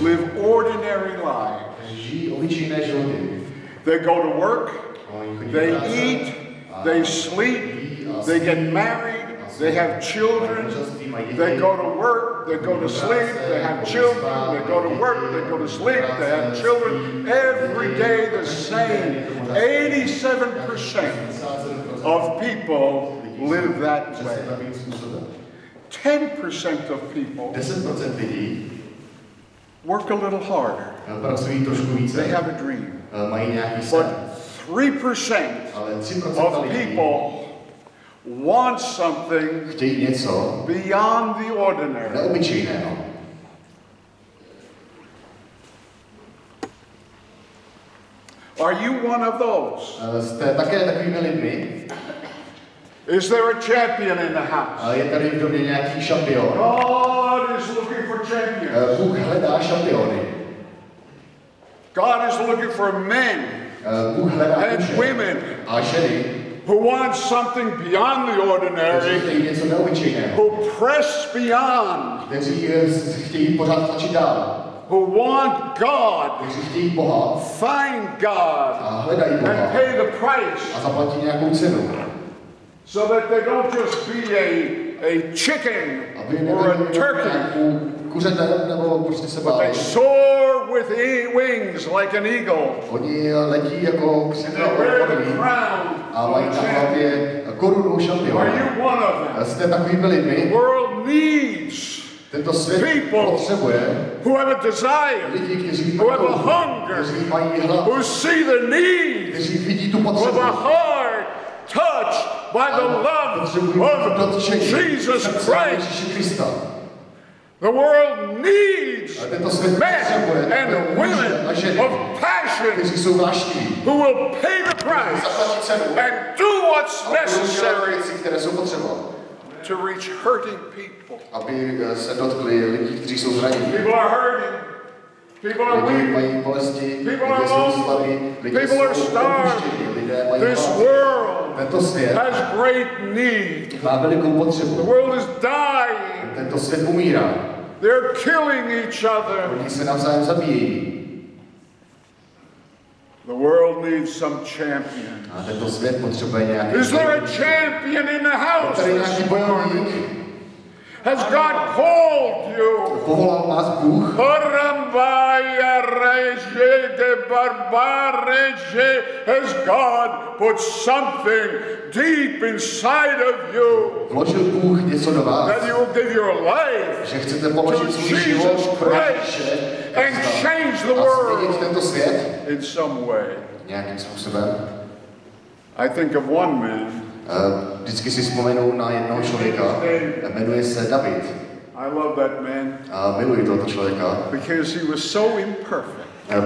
Live ordinary lives. They go to work, they eat, they sleep, they get married, they have children, they go to work, they go to sleep, they have children, they go to work, they go to sleep, they have children. Every day the same. 87% of people live that way. 10% of people work a little harder. They have a dream. But 3% of people want something beyond the ordinary. Are you one of those? Is there a champion in the house? God is looking for champions. God is looking for men and women who want something beyond the ordinary, who press beyond, who want God, find God, and pay the price. So that they don't just be a chicken or a turkey, but they soar with wings like an eagle. And they wear the crown. Are you one of them? The world needs people who have a desire, who have a hunger, who see the need of a heart touched by the love of Jesus Christ. The world needs men and women of passion who will pay the price and do what's necessary to reach hurting people. People are hurting. People are weak. People are lonely. People are starved. This world has great need. The world is dying. They're killing each other. The world needs some champions. Is there a champion in the house this morning? Has God called you? Has God put something deep inside of you that you will give your life to Jesus Christ and change the world in some way? I think of one man. Vždycky si vzpomenou na jednoho člověka, jmenuje se David. A miluji tohoto člověka,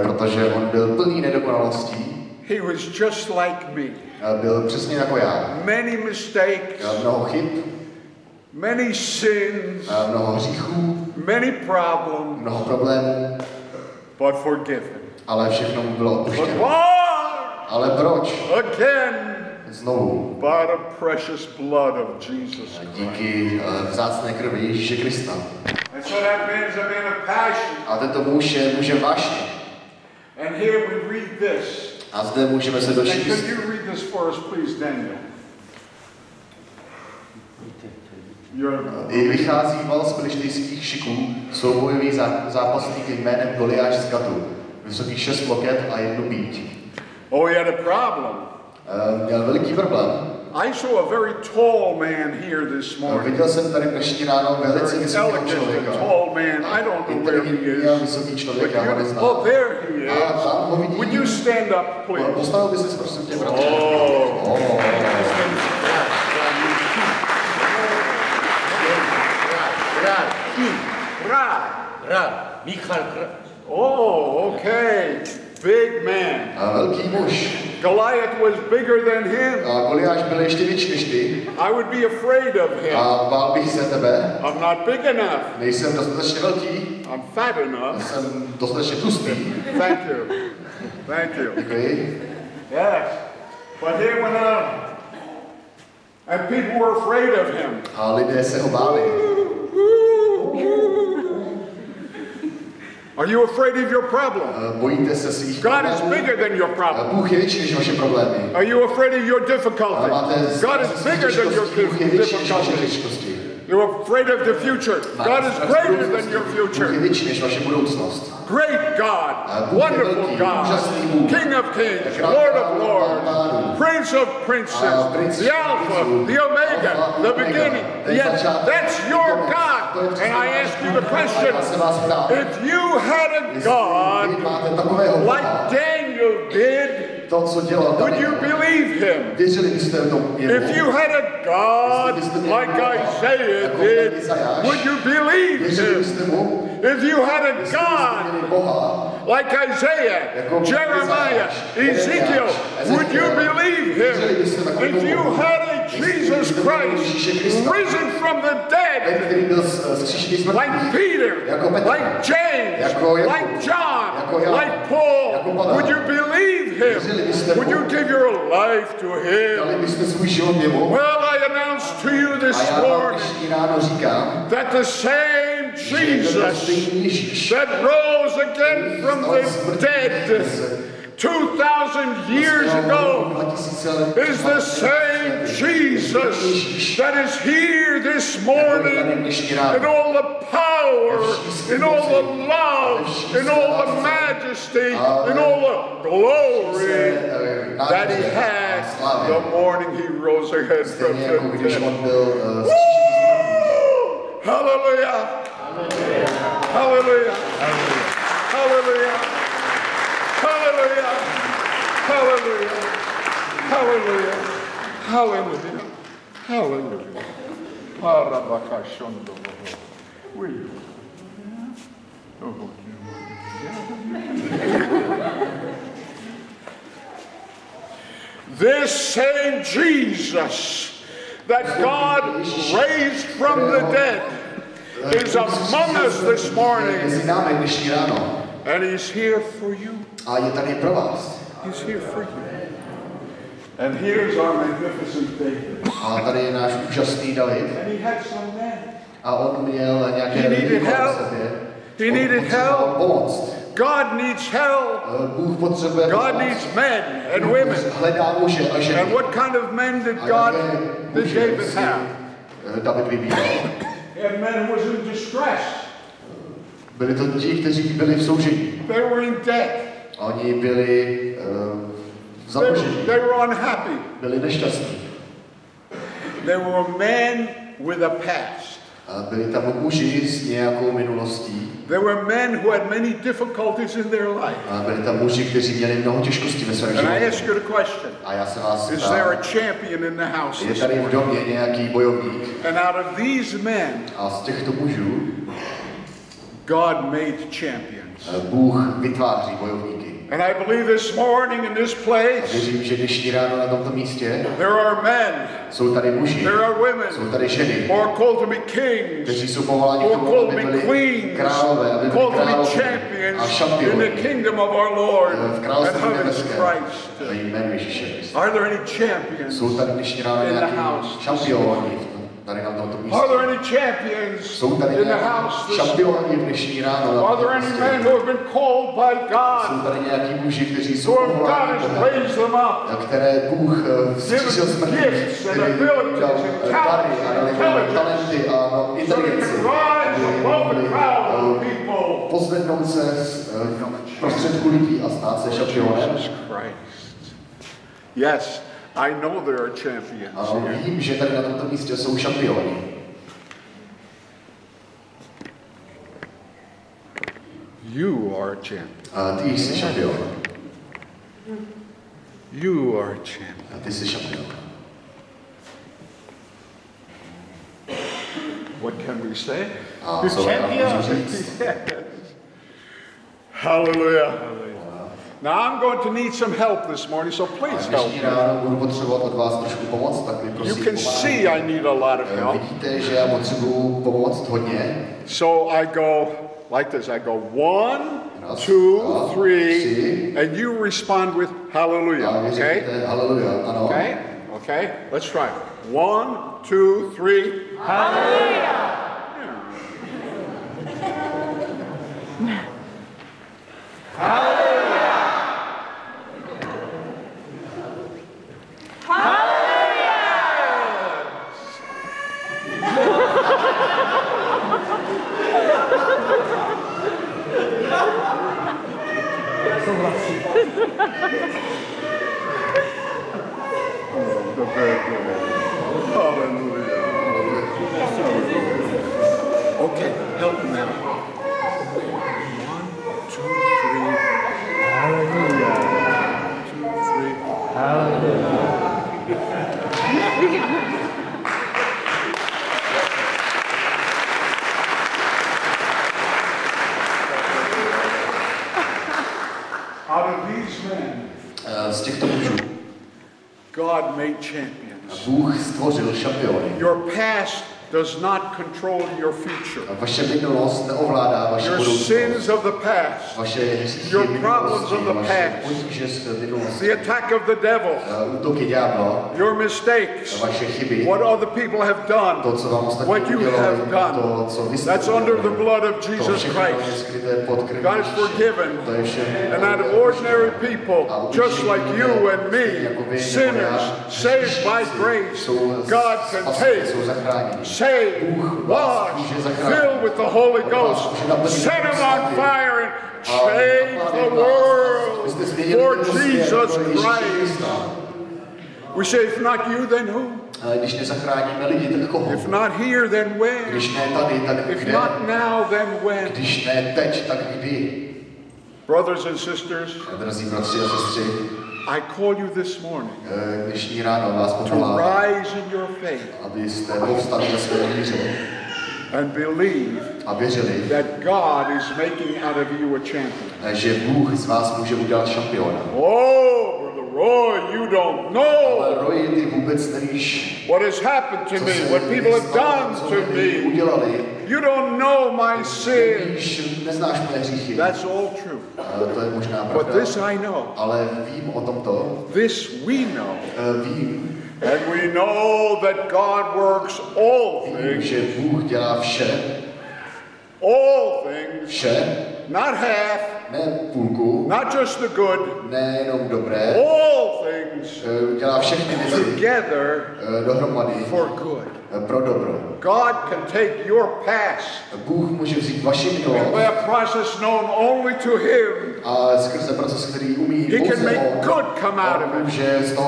protože on byl plný nedokonalostí. Byl přesně jako já. Mnoho chyb, mnoho hříchů, mnoho problémů, ale všechno mu bylo odpuštěno. Ale proč? Znovu. By the precious blood of Jesus Christ. And so that man's a man of passion. And here we read this. And could you read this for us, please, Daniel? Vycházíval z filištejských šiků soubojový zápasník jménem Goliáš z Gatu, vysoký 6 loket a jednu bíť. Oh, he had a problem. I saw a very tall man here this morning. Very elegant, tall man. I don't know where he is. Oh, there he is. Would you stand up, please? Oh, okay. Big man. Goliath was bigger than him. I would be afraid of him. I'm not big enough. I'm fat enough. Thank you. Thank you. Yes. But he went out. And people were afraid of him. A lidé se ho báli. Are you afraid of your problem? Bojíte se svých God problémů? Is bigger than your problem. Bůh je větší než vaše problémy. Are you afraid of your difficulty? God is bigger than your difficulty. You're afraid of the future. God is greater than your future. Great God, wonderful God, King of kings, Lord of lords, Prince of princes, the Alpha, the Omega, the beginning. Yes, that's your God. And I ask you the question, if you had a God like Daniel did, would you believe him? If you had a God like Isaiah did, would you believe him? If you had a God like Isaiah, Jeremiah, Ezekiel, would you believe him? If you had a Jesus Christ risen from the dead, like Peter, like James, like John, like Paul, would you believe him? Would you give your life to him? Well, I announce to you this morning that the same Jesus that rose again from the dead 2,000 years ago is the same Jesus that is here this morning, in all the power, in all the love, in all the majesty, in all the glory that he had the morning he rose again from the dead. Woo! Hallelujah! Hallelujah! Hallelujah! Hallelujah! Hallelujah! Hallelujah! Hallelujah! Hallelujah! Hallelujah! This same Jesus that God raised from the dead is among us this morning. And he's here for you. He's here for you. And here's our magnificent David. And he had some men. He needed help. He needed help. God needs help. God needs men and women. And what kind of men did David have? He had men who was in distress. Byli to ti, kteří byli v soužití. Oni byli zamožení. Byli nešťastní. Byli tam muži s nějakou minulostí. Byli tam muži, kteří měli mnoho těžkostí ve svém životě. A já se vás ptám, je tady v domě nějaký bojovník? A z těchto mužů God made champions. And I believe this morning in this place there are men, there are women, who are called to be kings, who are called to be queens, called to be champions in the kingdom of our Lord and of Christ. Are there any champions in the house? Are there any champions in the house this morning? Are there any men who have been called by God, who God has raised them up, given gifts and abilities and talents and intelligence, so they can rise above the crowd of people? Jesus Christ. Yes. I know there are champions here. You are a champion. You are a champion. What can we say? You're champions. Hallelujah. Now I'm going to need some help this morning, so please help me. You can see I need a lot of help. So I go, like this. I go one, two, three, and you respond with hallelujah. Okay? Okay? Okay? Let's try it. One, two, three. Hallelujah! Yeah. Hallelujah! Hallelujah! The hallelujah. Okay, help me out. One, two, three. Hallelujah. One, two, three. Hallelujah. Out of these men, God made champions. Your past does not control your future. Your sins of the past, your problems of the past, the attack of the devil, your mistakes, what other people have done, what you have done, that's under the blood of Jesus Christ. God is forgiven, and out of ordinary people, just like you and me, sinners, saved by grace, God can take, save, wash, fill with the Holy Ghost, set them on fire, and change the world for Jesus Christ. We say, if not you, then who? If not here, then when? If not now, then when? Brothers and sisters, I call you this morning to rise in your faith and believe that God is making out of you a champion. Oh! Roy, you don't know what has happened to me, what people have done to me. You don't know my sin. That's all true. But this I know. This we know. And we know that God works all things. All things. Not half. Not just the good, all things together for good. God can take your past and by a process known only to Him, He can make good come out of it.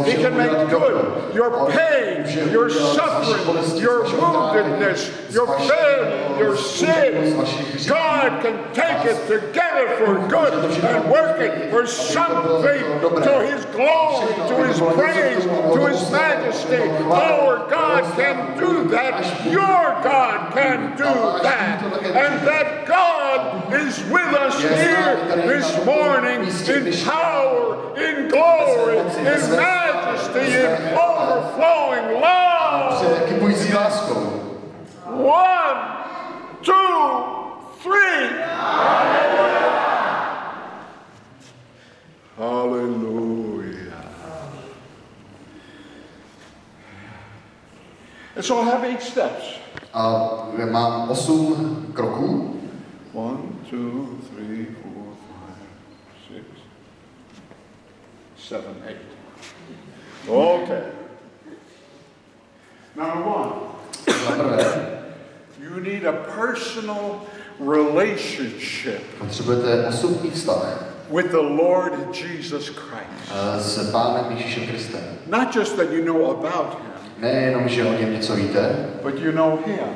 He can make good your pain, your suffering, your woundedness, your failure, your sin. God can take it together for good. And working for something to His glory, to His praise, to His majesty. Our God can do that. Your God can do that. And that God is with us here this morning in power, in glory, in majesty, in overflowing love. One, two, three. Hallelujah. Hallelujah. And so I have 8 steps. Mám 8 kroků. 1, 2, 3, 4, 5, 6, 7, 8. Okay. Number 1. You need a personal relationship with the Lord Jesus Christ. Not just that you know about Him, but you know Him.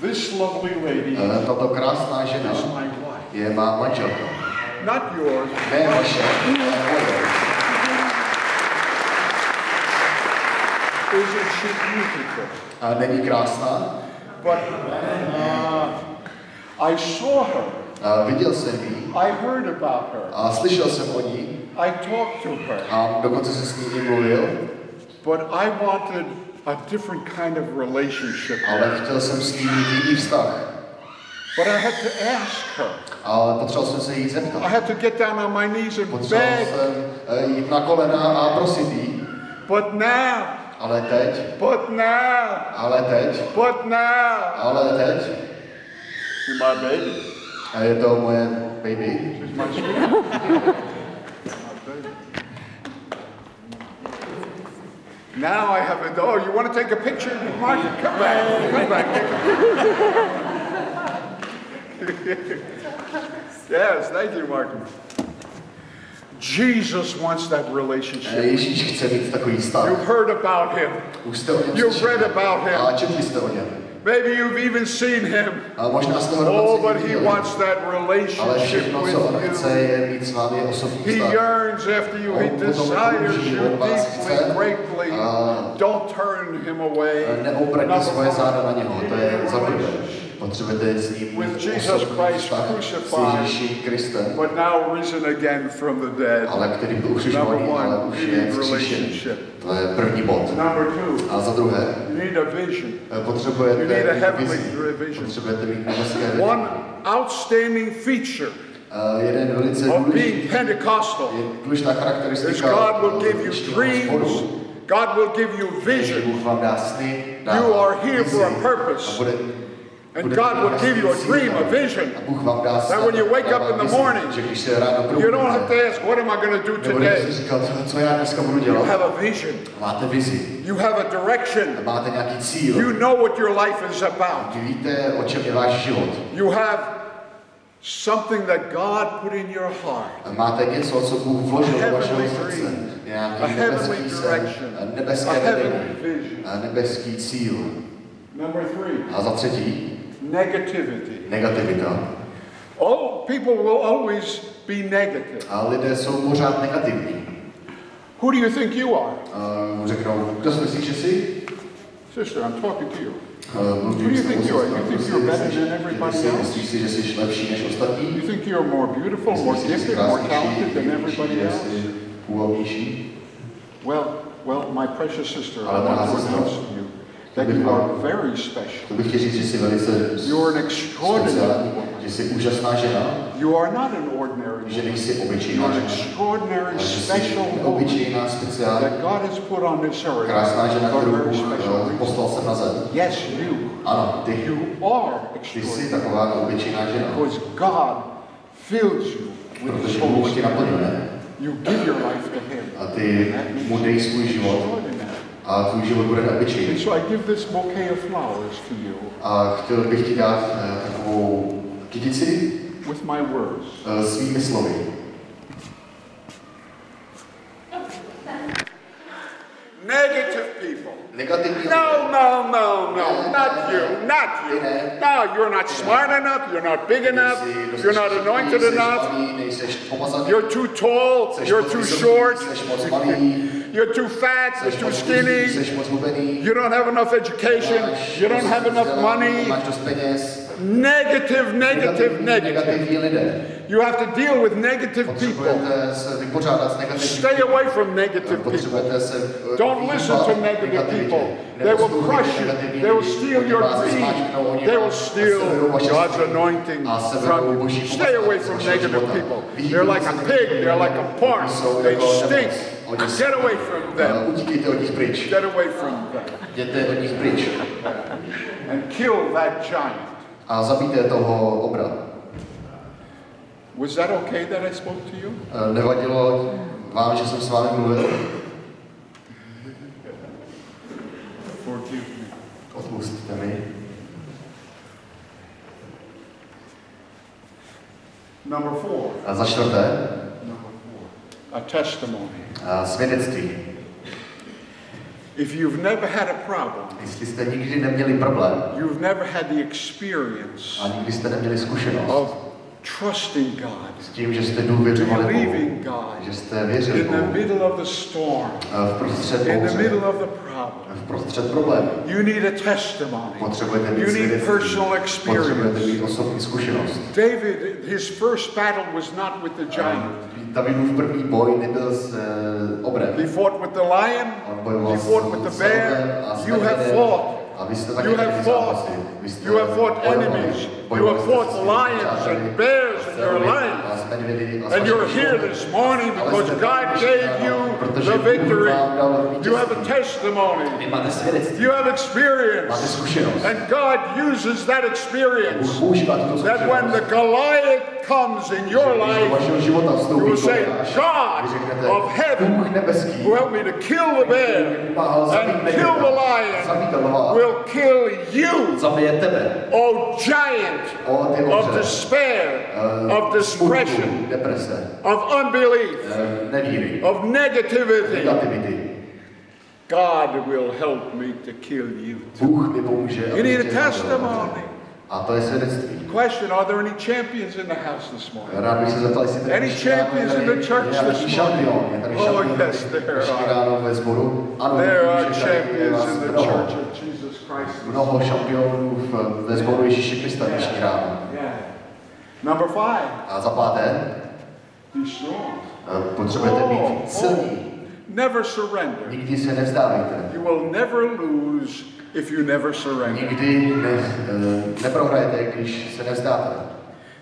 This lovely lady is my wife. Not yours. Isn't she beautiful? But I saw her. I heard about her. I talked to her. But I wanted a different kind of relationship. Ale chtěl jsem s ní jiný vztah. But I had to ask her. Ale potřeboval jsem se jí zeptat. I had to get down on my knees and beg. Jít na kolena a prosit jí. But now. Ale teď. But now. Ale teď. But now. Ale teď. She's my baby. A je to moje baby. She's my sweetheart. Now I have a dog. You want to take a picture? Mark, come back. Come back. Yes, thank you, Martin. Jesus wants that relationship. You've heard about him. You've read about him. Maybe you've even seen him. Oh, but he wants that relationship with you. He yearns after you. He desires you deeply, greatly. Don't turn him away. With Jesus Christ crucified, but now risen again from the dead. Number one, you need a relationship. Number two, you need a vision. You need a heavenly vision. One outstanding feature of being Pentecostal is God will give you dreams. God will give you vision. You are here for a purpose. And God will give you a dream, a vision, that when you wake up in the morning, you don't have to ask, what am I going to do today? You have a vision. You have a direction. You know what your life is about. You have something that God put in your heart. A heavenly direction. A heavenly vision. Number three. A za třetí. Negativity. Negativita. All people will always be negative. A lidé jsou pořád negativní. Who do you think you are? Řeknou, kdo si myslíš, že jsi? Sister, I'm talking to you. Who do you think you are? You think you're better than everybody else? You think you're more beautiful, more gifted, more talented than everybody else? Well, my precious sister, I want to announce to you that you are very special. You are an extraordinary woman. You are not an ordinary woman. You are an extraordinary, special woman that God has put on this earth. Yes, you are extraordinary. Because God fills you with His Holy Spirit. You give your life to Him. That means extraordinary. A tvůj život bude neobyčejný. A chtěl bych ti dát takovou kytici svými slovy. Negativní. No, not you, not you. No, you're not smart enough, you're not big enough, you're not anointed enough, you're too tall, you're too short, you're too fat, you're too skinny, you don't have enough education, you don't have enough money. Negative. You have to deal with negative people. Stay away from negative people. Don't listen to negative people. They will crush you. They will steal your dream. They will steal God's anointing from you. Stay away from negative people. They're like a pig. They're like a pork. They stink. Get away from them. Get away from them. And kill that giant. A zabijte toho obra. Was that okay that I spoke to you? Nevadilo vám, že jsem s vámi mluvil? Forgive me. Odpusťte mi. Number four. A za čtvrté. A testimony. A svědectví. If you've never had a problem, you've never had the experience of trust in God, believing God in the middle of the storm, in the middle of the problem. You need a testimony. You need personal experience. David, his first battle was not with the giant. He fought with the lion, he fought with the bear. You have fought. You have fought. You have fought enemies. You have fought lions and bears in your life. And you're here this morning because God gave you the victory. You have a testimony. You have experience. And God uses that experience. That when the Goliath comes in your life, you will say, God of heaven, who helped me to kill the bear and kill the lion, will kill you, O giant of despair, of depression, of unbelief, of negativity. God will help me to kill you too. You need a testimony. The question, are there any champions in the house this morning? Any champions in the church this morning? Oh yes, there are. There are champions in the church of Jesus Christ. Number 5. Be strong. Never surrender. You will never lose if you never surrender.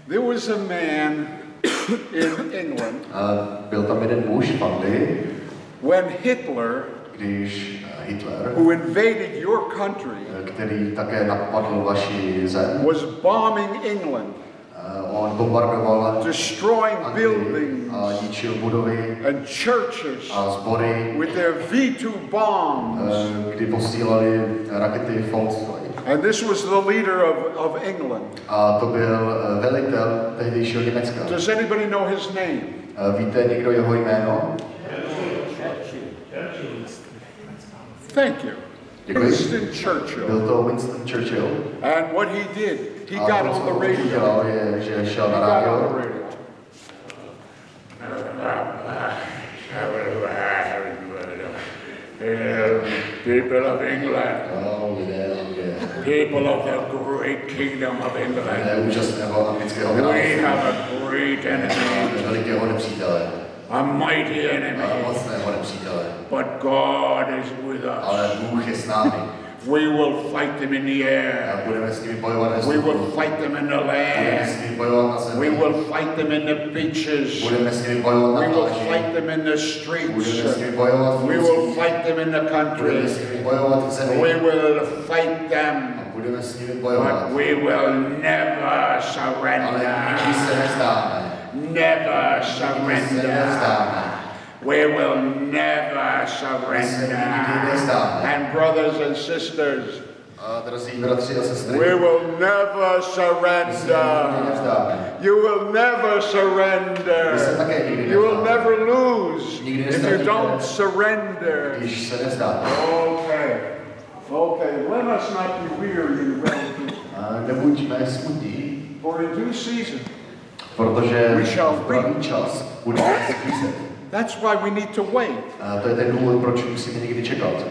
There was a man in England when Hitler, who invaded your country, was bombing England, destroying buildings and churches with their V2 bombs. And this was the leader of England. Does anybody know his name? Thank you. Winston Churchill. Winston Churchill. And what he did, he got on the radio. He got on the radio. People of England. People of the great kingdom of England. We have a great enemy. A mighty enemy, but God is with us. We will fight them in the air. We will fight them in the land. We will fight them in the beaches. We will fight them in the streets. We will fight them in the countries. We will fight them, but we will never surrender. Never surrender. We will never surrender. And brothers and sisters, we will never surrender. You will never surrender. You will never lose if you don't surrender. Okay. Okay. Let us not be weary, for in due season we shall reap. That's why we need to wait.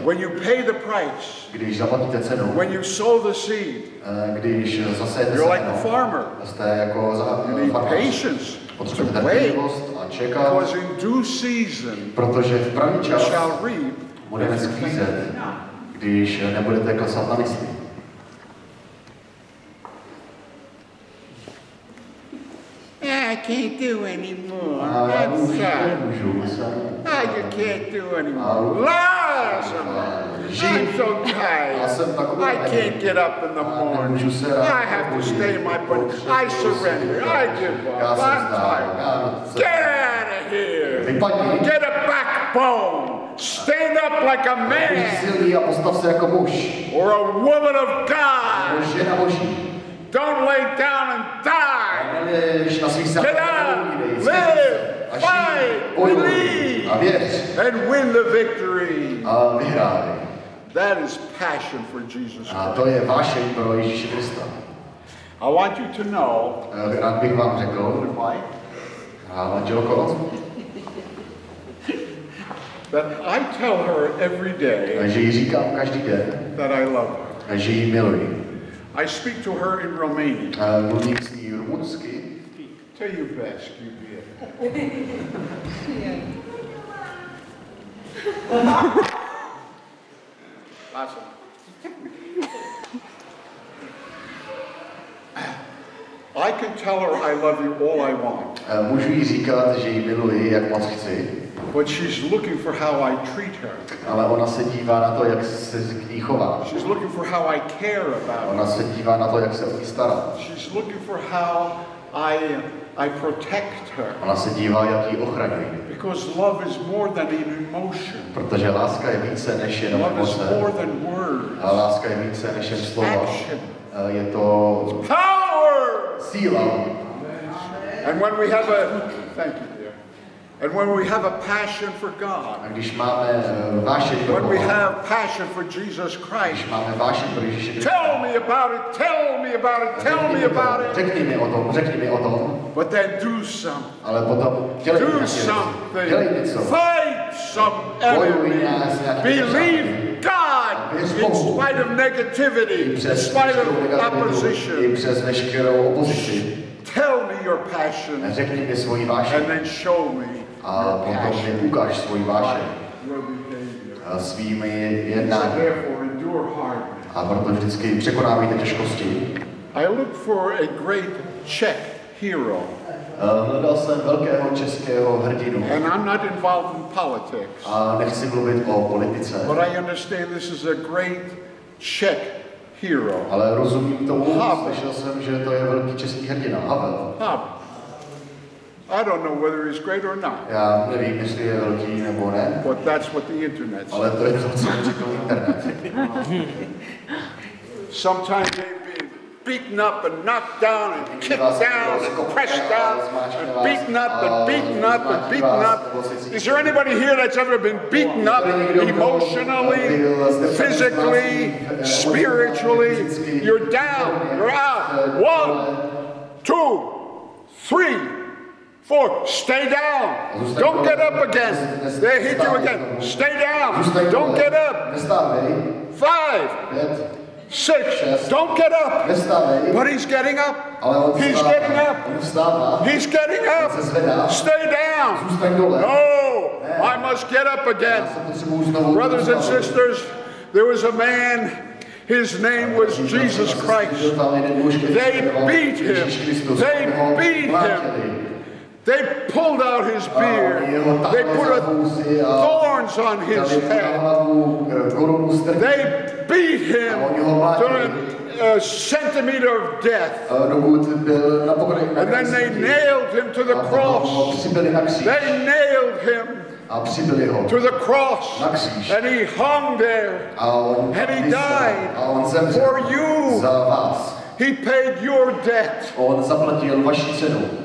When you pay the price, when you sow the seed, you're like the farmer. You need patience to wait, because in due season you shall reap if you faint not. I can't do anymore. That's sad. I just can't do anymore. Lazarus, I'm so tired. I can't get up in the morning. I have to stay in my bed. I surrender. I give up. I'm tired. Get out of here. Get a backbone. Stand up like a man or a woman of God. Don't lay down and die. Get up, live, fight, believe, and win the victory. That is passion for Jesus Christ. I want you to know, rád bych vám řekl, manželko, that I tell her every day, že jí říkám každý den, that I love her, že jí miluji. I speak to her in Romanian. Mluvím s ní rumunsky. Tell you best, you be awesome. I can tell her I love you all I want. Můžu jí říkat, že jí miluji, jak moc chci. But she's looking for how I treat her. Ale ona se dívá na to, jak se k ní chová. She's looking for how I care about her. Ona se dívá na to, jak se o ní stará. She's looking for how I protect her. Ona se dívá, jak ji ochraňuji. Because love is more than an emotion. Protože láska je více než jen emoce. A láska je více než jen slova. Je to síla. And when we have a thank you dear. And when we have a passion for God. A když máme vášeň pro Boha. When we have passion for Jesus Christ. Máme vášeň pro Ježíše Krista. Tell me about it. Tell me about it. Tell me about it. Řekni mi o tom. Řekni mi o tom. But then do something. Ale potom do something. Fight some enemy. Believe God in spite of negativity, in spite of opposition. Tell me your passion. Řekni mi svoji vášeň. And then show me. A potom mi ukáž svoji vášeň. Svými jednáním. A proto vždycky překonávejte těžkosti. I look for a great Czech hero. Hledal jsem velkého českého hrdinu. And I'm not involved in politics. A nechci mluvit o politice. But I understand this is a great Czech hero. Ale rozumím tomu, slyšel jsem, že to je velký český hrdina, Havel. I don't know whether he's great or not. Já nevím, jestli je velký nebo ne. But that's what the internet says. Ale to je to, co řekl internet. Sometimes beaten up and knocked down and kicked down and pressed down and beaten up and beaten up and beaten up. Is there anybody here that's ever been beaten up emotionally, physically, spiritually? You're down, you're out. 1, 2, 3, 4. Stay down. Don't get up again. They hit you again. Stay down. Don't get up. 5, 6, don't get up, but he's getting up, he's getting up, he's getting up, stay down, no, I must get up again. Brothers and sisters, there was a man, his name was Jesus Christ, they beat him, they beat him. They pulled out his beard. They put thorns on his head. They beat him to a centimeter of death. And then they nailed him to the cross. They nailed him to the cross, and he hung there, and he died for you. He paid your debt.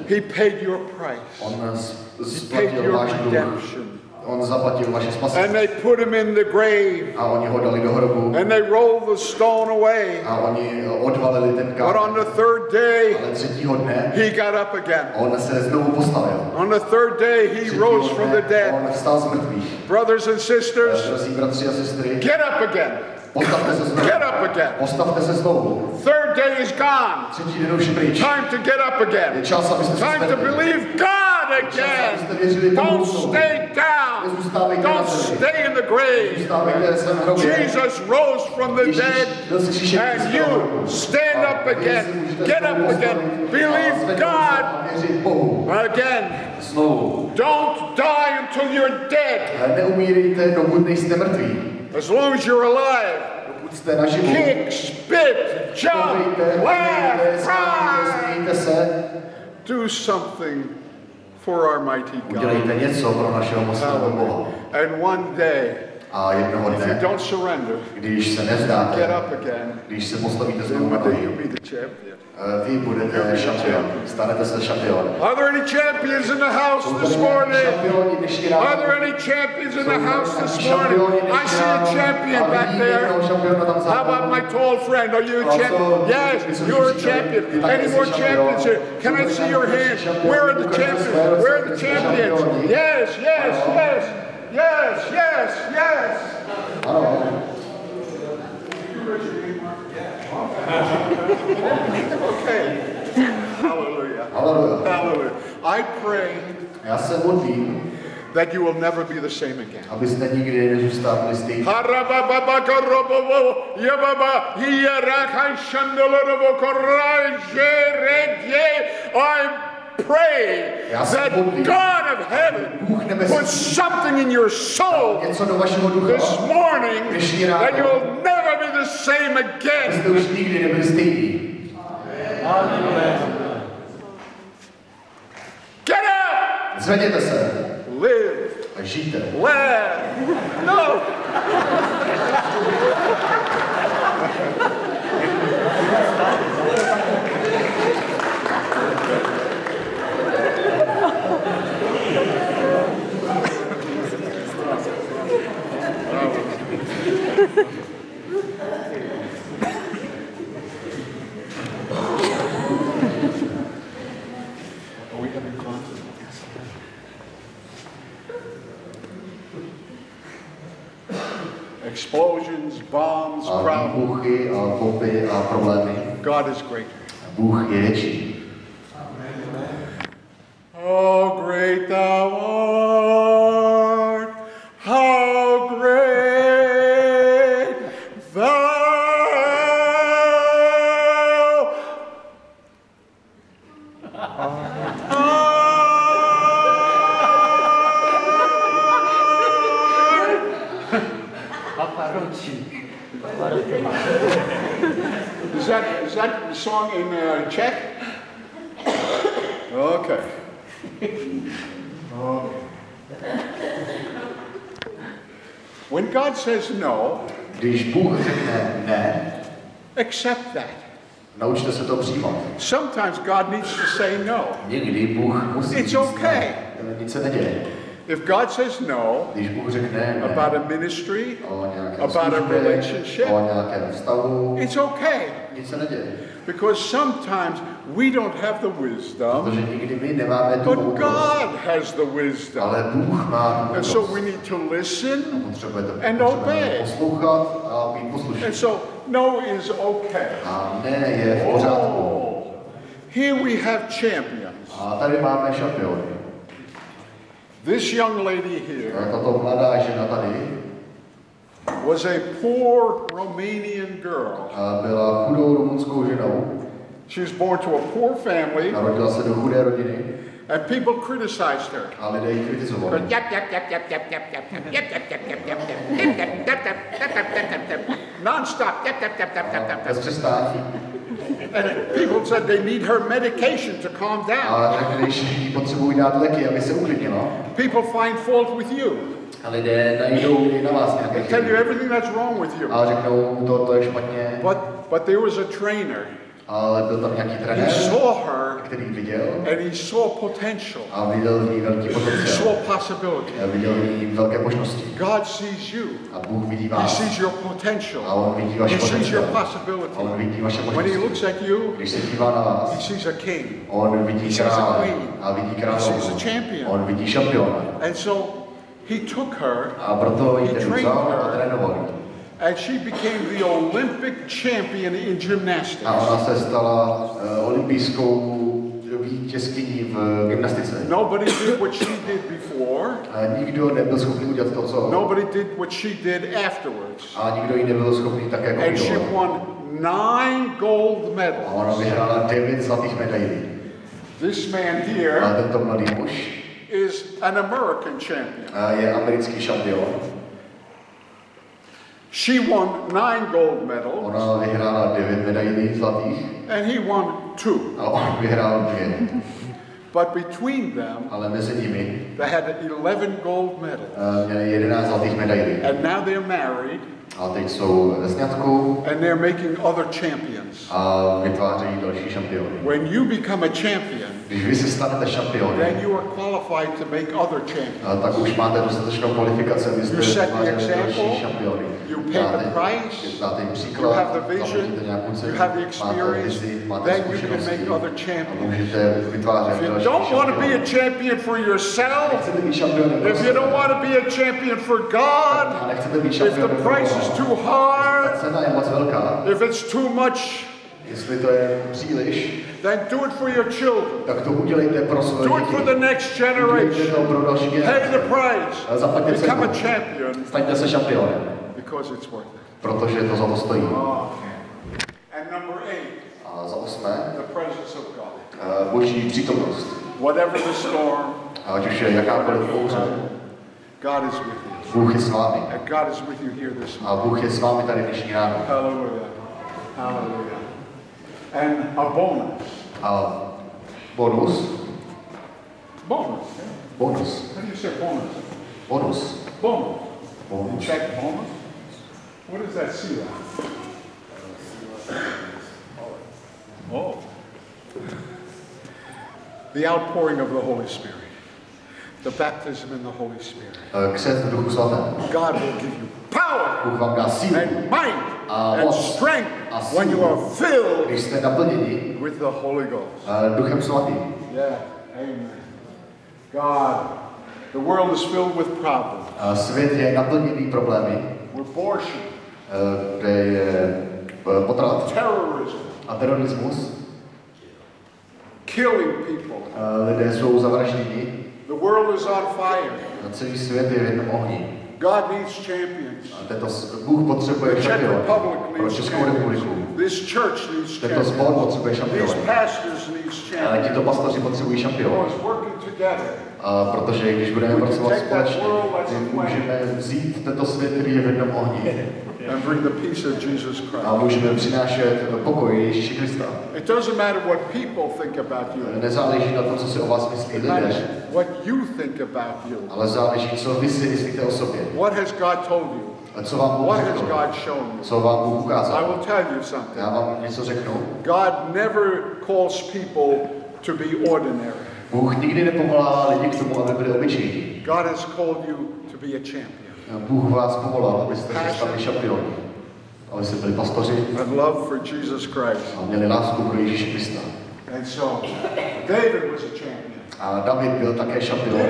He paid your price. He paid your redemption. And they put him in the grave. And they rolled the stone away. But on the third day, he got up again. On the third day, he rose from the dead. Brothers and sisters, get up again. Get up again. Third day is gone. Time to get up again. Time to believe God again. Don't stay down. Don't stay in the grave. Jesus rose from the dead, and you stand up again. Get up again. Believe God again. Don't die until you're dead. As long as you're alive, kick, spit, jump, laugh, cry. Do something for our mighty God. And one day, A jednoho dne, když se nevzdáte, když se postavíte znovu na nohy, vy budete šampion, stanete se šampionem. Šampioni dnešní ráno, šampioni dnešní ráno, ale vidím jednoho šampiona tam zároveň. Yes, you're a champion. Any more champions here? Can I see your hands? Where are the champions? Where are the champions? Yes, yes, yes. Yes, yes, yes! Okay. Hallelujah. Hallelujah. Hallelujah. I pray that you will never be the same again. I pray that God of heaven put something in your soul this morning that you'll never be the same again. Amen. Get up! Live! Laugh! No! Explosions, bombs, problems. God is great. Bůh je větší. Oh, great thou art, how great thou art. Is that the song in Czech? Okay. When God says no, accept that. Naučte se to přijmout. Sometimes God needs to say no. It's okay. If God says no about a ministry, about a relationship, it's okay. Because sometimes we don't have the wisdom, but God has the wisdom. And so we need to listen and obey. And so no is okay. Oh, here we have champions. This young lady here was a poor Romanian girl. She was born to a poor family, and people criticized her. Non-stop. And people said they need her medication to calm down. People find fault with you. They tell you everything that's wrong with you. But there was a trainer. He saw her, and he saw potential. He saw possibility. God sees you. He sees your potential. He sees your possibility. When he looks at you, he sees a king. He sees a queen. He sees a champion. And so he took her, he trained her, and she became the Olympic champion in gymnastics. Nobody did what she did before. Nobody did what she did afterwards. And she won 9 gold medals. This man here is an American champion. She won 9 gold medals, and he won 2. But between them, ale mezi nimi, they had 11 gold medals. Měli 11 zlatých medailí. And now they're married. A teď jsou ve sňatku. And they're making other champions. A vytvářejí další šampiony. When you become a champion, když vy se stanete šampiony, then you are qualified to make other champions. A tak už máte dostatečnou kvalifikaci, abyste vytvářeli další šampiony. You pay the price. Dáte jim příklad. You have the vision. You have the experience. Then you can make other champions. If you don't want to be a champion for yourself, if you don't want to be a champion for God, if the price is too hard, if it's too much, then do it for your children. Do it for the next generation. Pay the price. Become a champion. Because it's worth it. Oh, okay. And number 8. The presence of God. Boží přítomnost. Whatever the storm, ať už je jakákoliv bouře, God is with you. Bůh je s vámi. And God is with you here this morning. A Bůh je s vámi tady dnešní ráno. Hallelujah. Hallelujah. And a bonus. A bonus. Bonus. Bonus. How do you say bonus? Bonus. Bonus. Bonus. In Czech, bonus. What is that sila? Oh. The outpouring of the Holy Spirit. The baptism in the Holy Spirit. God will give you power and might and strength when you are filled with the Holy Ghost. Yeah, amen. God, the world is filled with problems. Abortion. Terrorism. A terorismus. Killing people. Lidé jsou zavražděni. The world is on fire. Celý svět je v ohni. God needs champions. Bůh potřebuje šampiony. Pro Českou republiku. This church needs champions. These pastors need champions. Tito pastoři potřebují šampiony. Protože když budeme pracovat společně, můžeme vzít tento svět, který je v jednom ohni. And bring the peace of Jesus Christ. A můžeme přinášet pokoj Ježíši Krista. It doesn't matter what people think about you. Nezáleží na tom, co si o vás myslí lidé. What you think about you. Ale záleží, co vy si myslíte o sobě. What has God told you? Co vám Bůh řekl? Co vám Bůh ukázal? I will tell you something. Já vám něco řeknu. God never calls people to be ordinary. Bůh nikdy nepovolává lidi k tomu, aby byli obyčejní. God has called you to be a champion. Bůh vás povolal, abyste se stali šampiony, abyste byli pastoři a měli lásku pro Ježíše Krista. A David byl také šampion,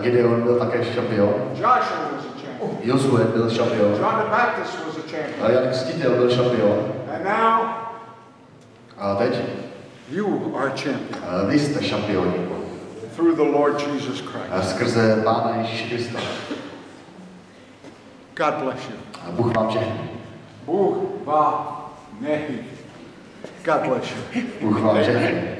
Gideon byl také šampion, Jozue byl šampion, Jan Křtitel byl šampion. A teď vy jste šampioni. Through the Lord Jesus Christ. Skrze Pána Ježíše Krista. God bless you. Bůh vám žehnej. Bůh vám žehnej. God bless you. Bůh vám žehnej.